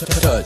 touch.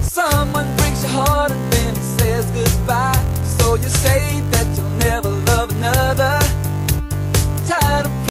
Someone breaks your heart and then it says goodbye. So you say that.